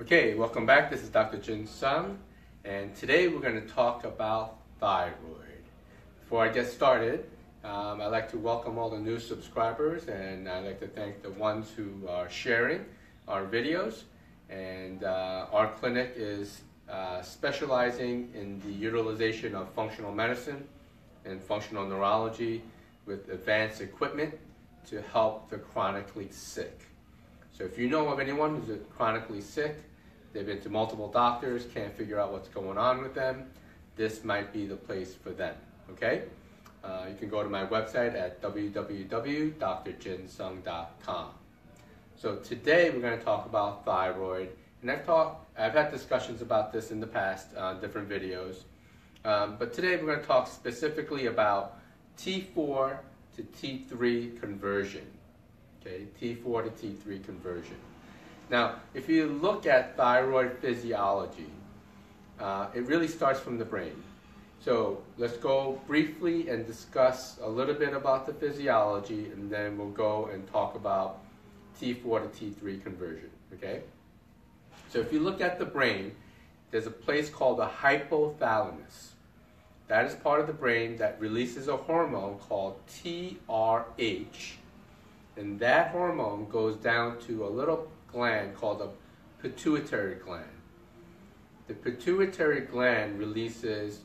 Okay, welcome back. This is Dr. Jin Sung, and today we're going to talk about thyroid. Before I get started, I'd like to welcome all the new subscribers, and I'd like to thank the ones who are sharing our videos. And our clinic is specializing in the utilization of functional medicine and functional neurology with advanced equipment to help the chronically sick. So if you know of anyone who's chronically sick, they've been to multiple doctors, can't figure out what's going on with them, this might be the place for them, okay? You can go to my website at www.DrJinSung.com. So today we're going to talk about thyroid, and I've had discussions about this in the past, different videos, but today we're going to talk specifically about T4 to T3 conversion. Okay, T4 to T3 conversion. Now, if you look at thyroid physiology, it really starts from the brain. So let's go briefly and discuss a little bit about the physiology, and then we'll go and talk about T4 to T3 conversion, okay? So if you look at the brain, there's a place called the hypothalamus. That is part of the brain that releases a hormone called TRH. And that hormone goes down to a little gland called a pituitary gland. The pituitary gland releases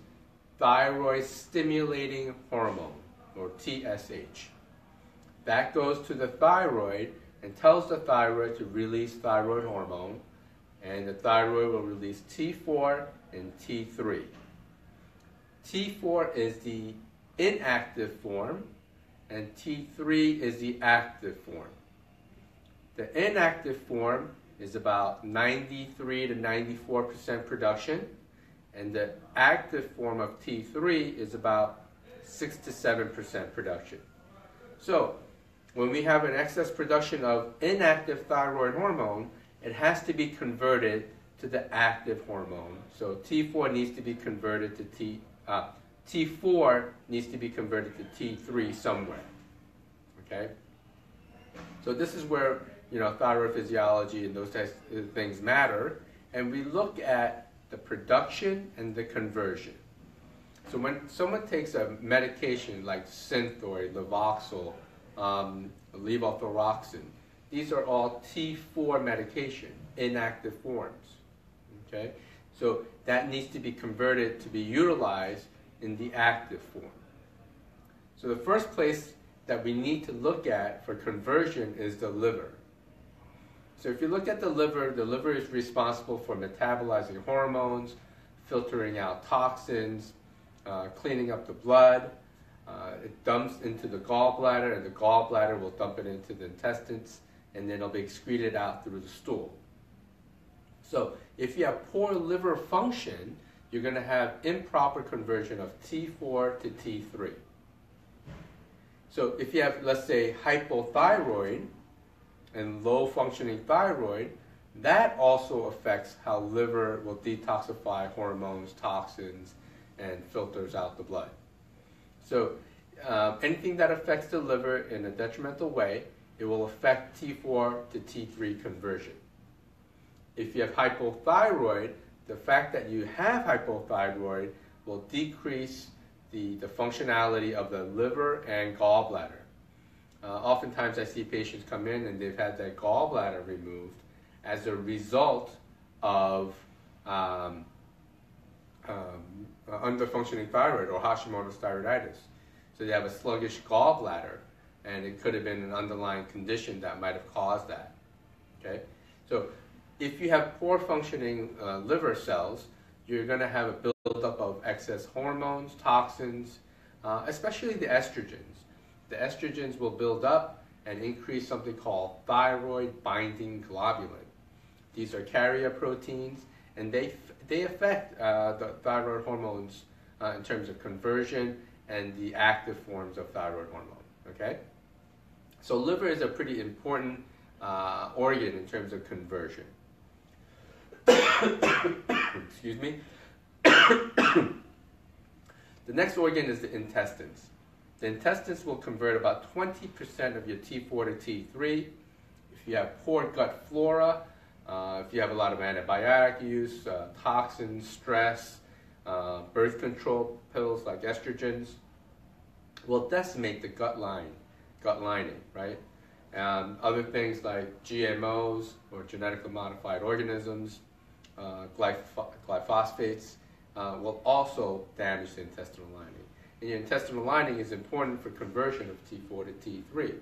thyroid-stimulating hormone, or TSH. That goes to the thyroid and tells the thyroid to release thyroid hormone, and the thyroid will release T4 and T3. T4 is the inactive form, and T3 is the active form. The inactive form is about 93 to 94% production, and the active form of T3 is about 6 to 7% production. So when we have an excess production of inactive thyroid hormone, it has to be converted to the active hormone. So T4 needs to be converted to T4 needs to be converted to T3 somewhere, okay? So this is where, you know, thyroid physiology and those types of things matter, and we look at the production and the conversion. So when someone takes a medication like Synthroid, Levoxyl, Levothyroxine, these are all T4 medication, inactive forms, okay? So that needs to be converted to be utilized in the active form. So the first place that we need to look at for conversion is the liver. So if you look at the liver is responsible for metabolizing hormones, filtering out toxins, cleaning up the blood. It dumps into the gallbladder, and the gallbladder will dump it into the intestines, and then it'll be excreted out through the stool. So if you have poor liver function, you're going to have improper conversion of T4 to T3. So if you have, let's say, hypothyroid and low functioning thyroid, that also affects how liver will detoxify hormones, toxins, and filters out the blood. So anything that affects the liver in a detrimental way, it will affect T4 to T3 conversion. If you have hypothyroid, the fact that you have hypothyroid will decrease the functionality of the liver and gallbladder. Oftentimes I see patients come in and they've had their gallbladder removed as a result of underfunctioning thyroid or Hashimoto's thyroiditis. So they have a sluggish gallbladder, and it could have been an underlying condition that might have caused that, okay? So if you have poor functioning liver cells, you're going to have a buildup of excess hormones, toxins, especially the estrogens. The estrogens will build up and increase something called thyroid binding globulin. These are carrier proteins, and they affect the thyroid hormones in terms of conversion and the active forms of thyroid hormone, okay? So liver is a pretty important organ in terms of conversion. Excuse me. The next organ is the intestines. The intestines will convert about 20% of your T4 to T3. If you have poor gut flora, If you have a lot of antibiotic use, toxins, stress, birth control pills like estrogens, will decimate the gut lining, right? Other things like GMOs or genetically modified organisms, glyphosates will also damage the intestinal lining. And your intestinal lining is important for conversion of T4 to T3.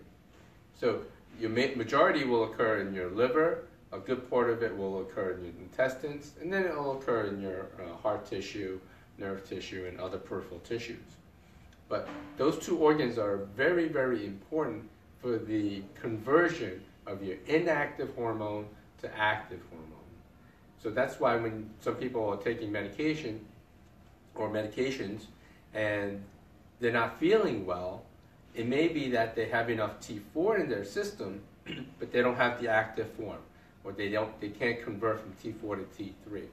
So your majority will occur in your liver, a good part of it will occur in your intestines, and then it will occur in your heart tissue, nerve tissue, and other peripheral tissues. But those two organs are very, very important for the conversion of your inactive hormone to active hormone. So that's why when some people are taking medication or medications and they're not feeling well, it may be that they have enough T4 in their system, but they don't have the active form, or they can't convert from T4 to T3.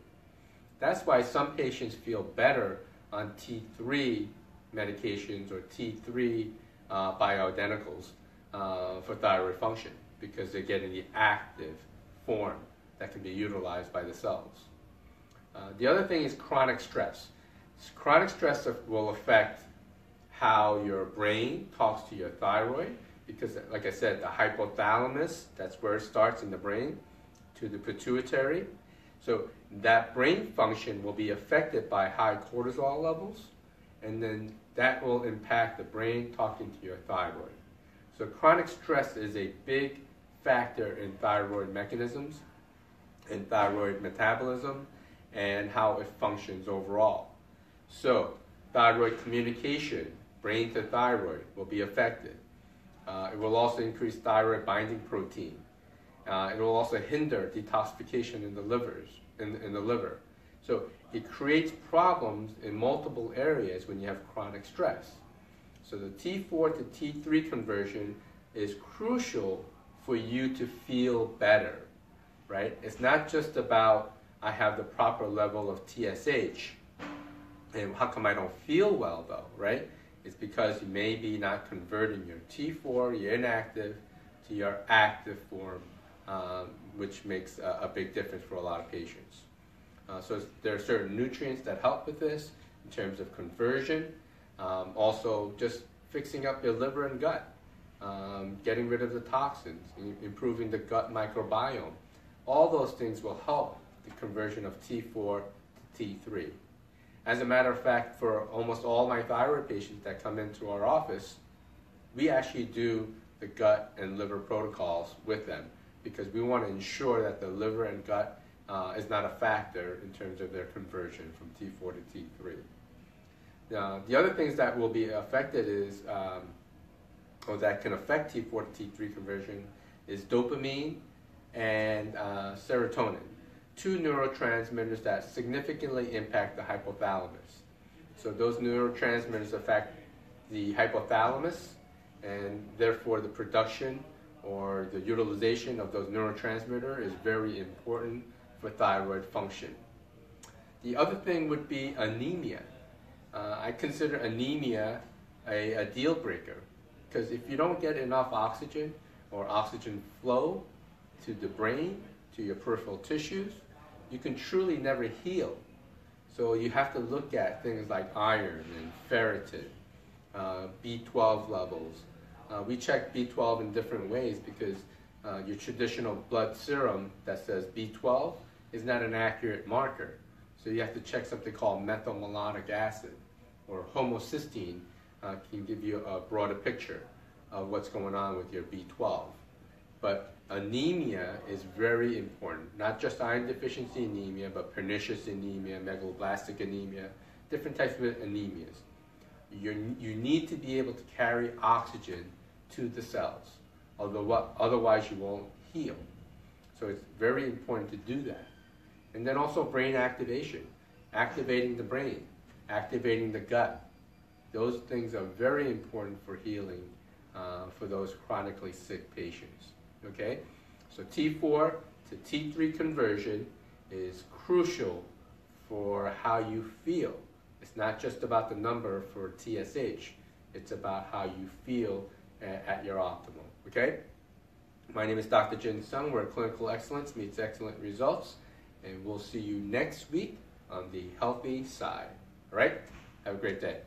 That's why some patients feel better on T3 medications or T3 bioidenticals for thyroid function, because they're getting the active form that can be utilized by the cells. The other thing is chronic stress. Chronic stress will affect how your brain talks to your thyroid, because like I said, the hypothalamus, that's where it starts in the brain, to the pituitary. So that brain function will be affected by high cortisol levels, and then that will impact the brain talking to your thyroid. So chronic stress is a big factor in thyroid mechanisms and thyroid metabolism and how it functions overall. So thyroid communication, brain to thyroid, will be affected. It will also increase thyroid binding protein. It will also hinder detoxification in the liver. So it creates problems in multiple areas when you have chronic stress. So the T4 to T3 conversion is crucial for you to feel better, right? It's not just about, I have the proper level of TSH, and how come I don't feel well though, right? It's because you may be not converting your T4, your inactive, to your active form, which makes a big difference for a lot of patients. So there are certain nutrients that help with this in terms of conversion. Also just fixing up your liver and gut, getting rid of the toxins, improving the gut microbiome. All those things will help the conversion of T4 to T3. As a matter of fact, for almost all my thyroid patients that come into our office, we actually do the gut and liver protocols with them, because we want to ensure that the liver and gut is not a factor in terms of their conversion from T4 to T3. The other things that will be affected is, or that can affect T4 to T3 conversion, is dopamine and serotonin, two neurotransmitters that significantly impact the hypothalamus. So those neurotransmitters affect the hypothalamus, and therefore the production or the utilization of those neurotransmitters is very important for thyroid function. The other thing would be anemia. I consider anemia a deal breaker, because if you don't get enough oxygen or oxygen flow to the brain, to your peripheral tissues, you can truly never heal. So you have to look at things like iron and ferritin, B12 levels. We check B12 in different ways, because your traditional blood serum that says B12 is not an accurate marker. So you have to check something called methylmalonic acid, or homocysteine can give you a broader picture of what's going on with your B12. But anemia is very important, not just iron deficiency anemia, but pernicious anemia, megaloblastic anemia, different types of anemias. You need to be able to carry oxygen to the cells, otherwise you won't heal. So it's very important to do that. And then also brain activation, activating the brain, activating the gut. Those things are very important for healing for those chronically sick patients. Okay, so T4 to T3 conversion is crucial for how you feel. It's not just about the number for TSH, it's about how you feel at your optimal, okay? My name is Dr. Jin Sung, where clinical excellence meets excellent results, and we'll see you next week on the healthy side. All right? Have a great day.